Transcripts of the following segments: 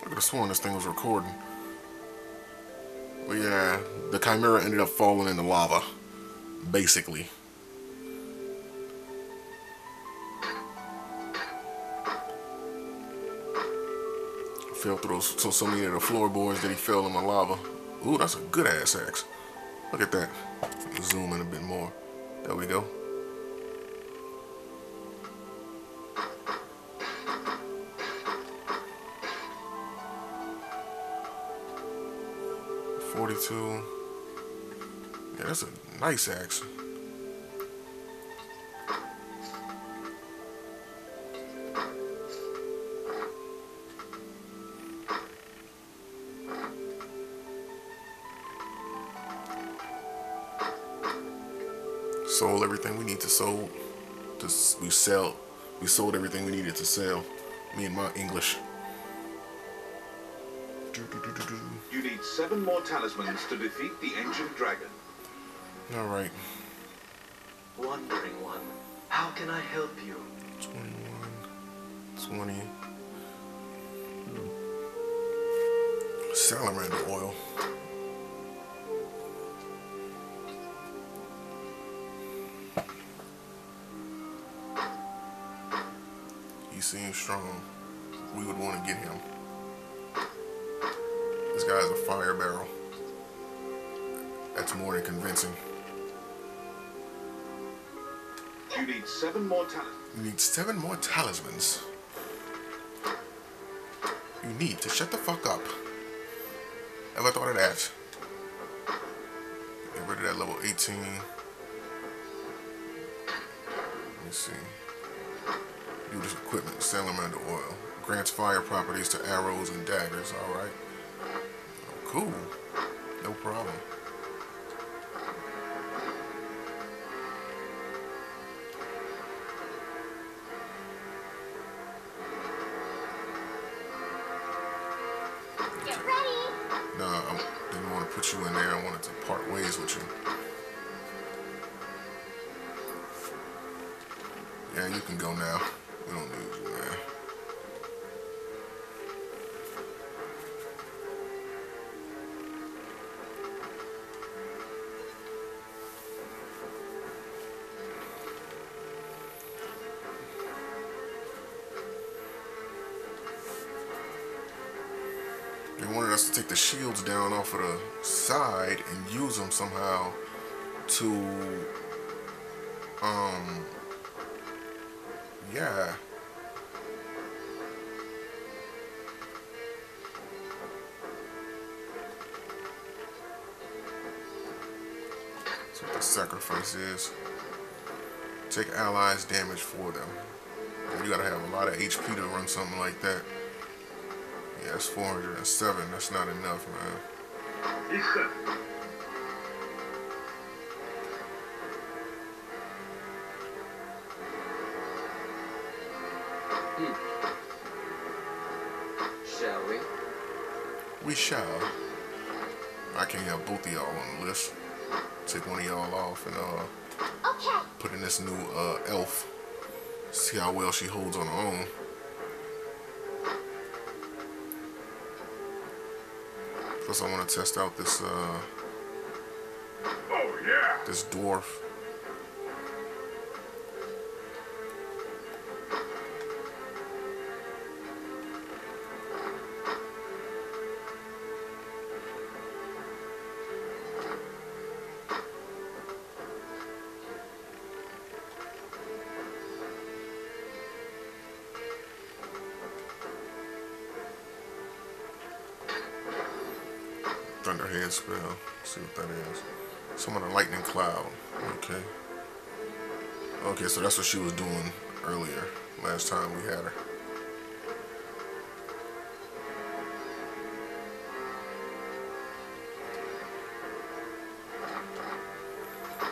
I could have sworn this thing was recording. But yeah, the Chimera ended up falling in the lava, basically. Fell through so many of the floorboards that he fell in the lava. Ooh, that's a good ass axe. Look at that. Zoom in a bit more. There we go. Yeah, that's a nice axe. Sold everything we need to sell. We sold everything we needed to sell. Me and my English. You need 7 more talismans to defeat the ancient dragon. All right. Wandering one, how can I help you? 21, 20. Salamander oil. He seems strong. We would want to get him. This guy's a fire barrel. That's more than convincing. You need 7 more talismans. You need 7 more talismans. You need to shut the fuck up. Ever thought of that? Get rid of that level 18. Let me see. Do this equipment, salamander oil. Grants fire properties to arrows and daggers, alright. Cool. No problem. Get ready. Nah, I didn't want to put you in there. I wanted to part ways with you. Yeah, you can go now. We don't need you, man. To take the shields down off of the side and use them somehow to yeah, that's what the sacrifice is. Take allies damage for them. You gotta have a lot of HP to run something like that. Yeah, that's 407. That's not enough, man. Yes, sir. Shall we? We shall. I can't have both of y'all on the list. Take one of y'all off and okay. Put in this new elf. See how well she holds on her own. Plus, I want to test out this this dwarf. Thunderhead spell. Let's see what that is. Summon a lightning cloud. Okay. Okay, so that's what she was doing earlier. Last time we had her.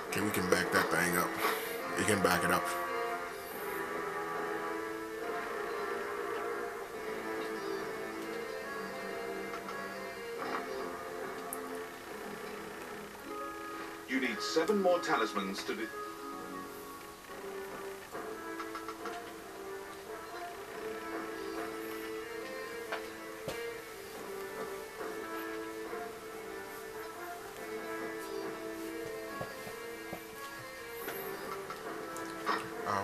Okay, we can back that thing up. You can back it up. You need 7 more talismans to be...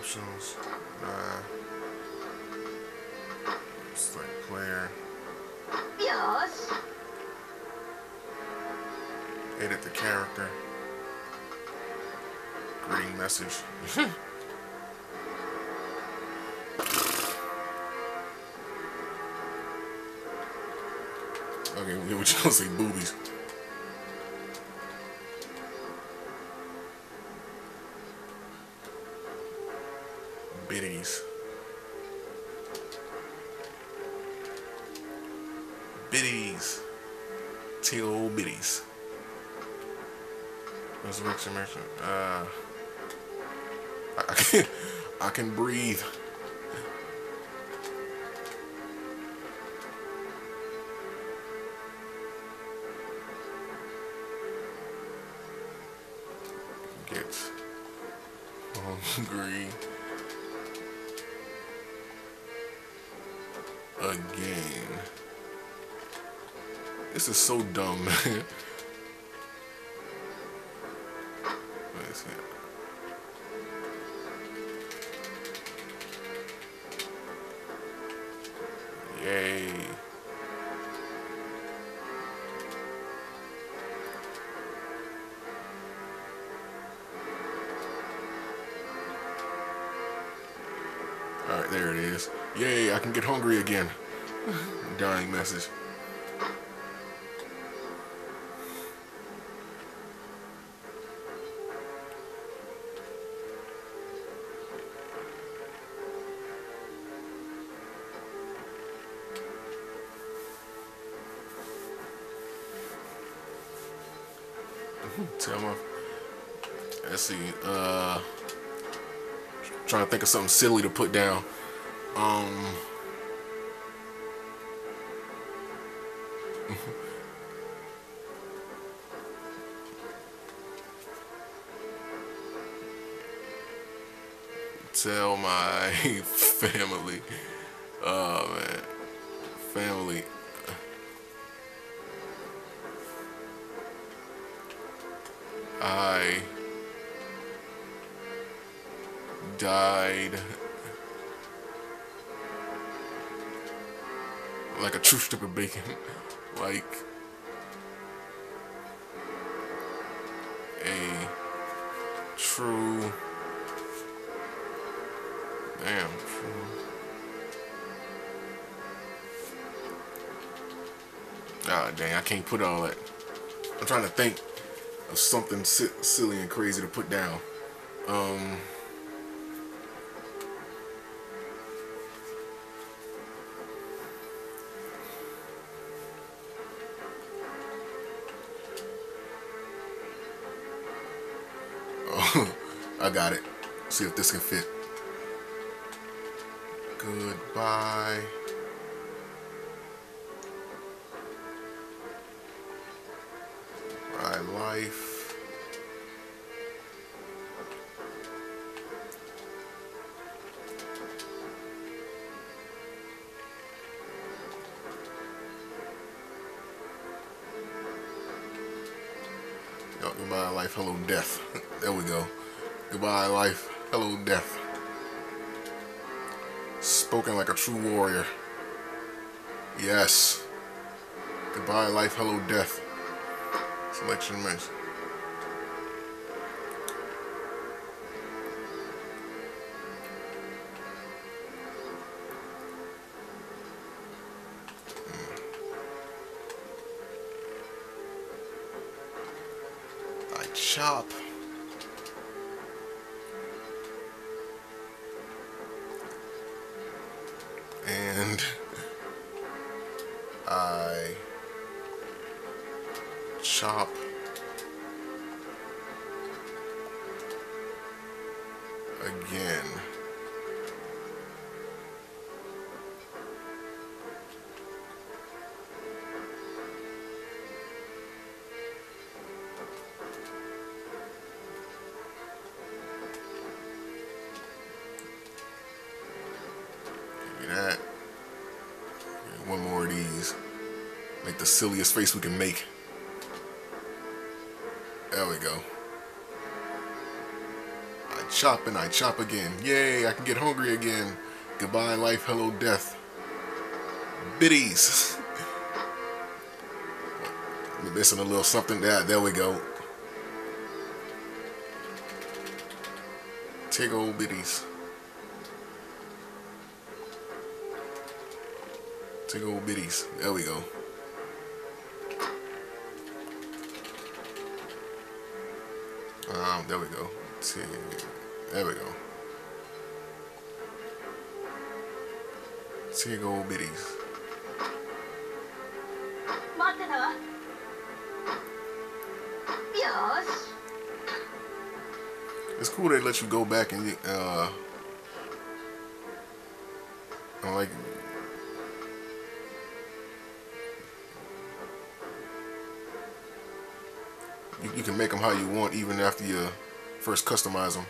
options. Select player. Yes. Edit the character. Green message. Okay, we were trying to say boobies. Biddies. Biddies. Teal old biddies. Resurrection merchant. I can breathe. Get hungry again. This is so dumb, man. What is it? Yay. Alright, there it is. Yay, I can get hungry again. Dying message. Tell my, let's see, trying to think of something silly to put down. Tell my family. Oh man, family. I died like a true strip of bacon, like a true, damn true. Ah, dang, I can't put all that. I'm trying to think of something silly and crazy to put down. Oh, I got it. See if this can fit. Goodbye. My life. Oh, goodbye life, hello death. There we go. Goodbye life, hello death. Spoken like a true warrior. Yes. Goodbye life, hello death. Selection mess. I chop. And I chop again. Give me that. One more of these. Make the silliest face we can make. There we go. I Chop and I chop again. Yay, I can get hungry again. Goodbye life, hello death. Biddies. Missing a little something. There we go. Take old biddies. Take old biddies. There we go. There we go. There we go. Take old biddies. It's cool they let you go back and like you can make them how you want even after you first customize them.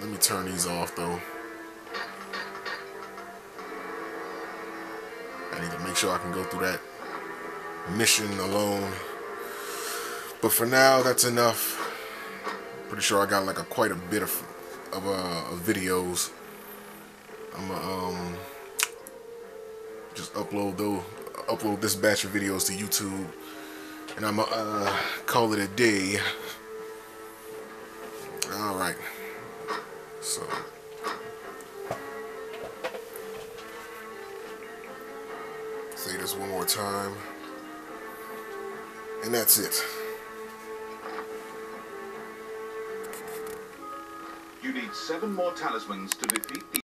Let me turn these off though. I need to make sure I can go through that mission alone. But for now, that's enough. Pretty sure I got like quite a bit of videos. I'm just upload this batch of videos to YouTube, and I'm call it a day. All right. So, say this one more time, and that's it. You need 7 more talismans to defeat the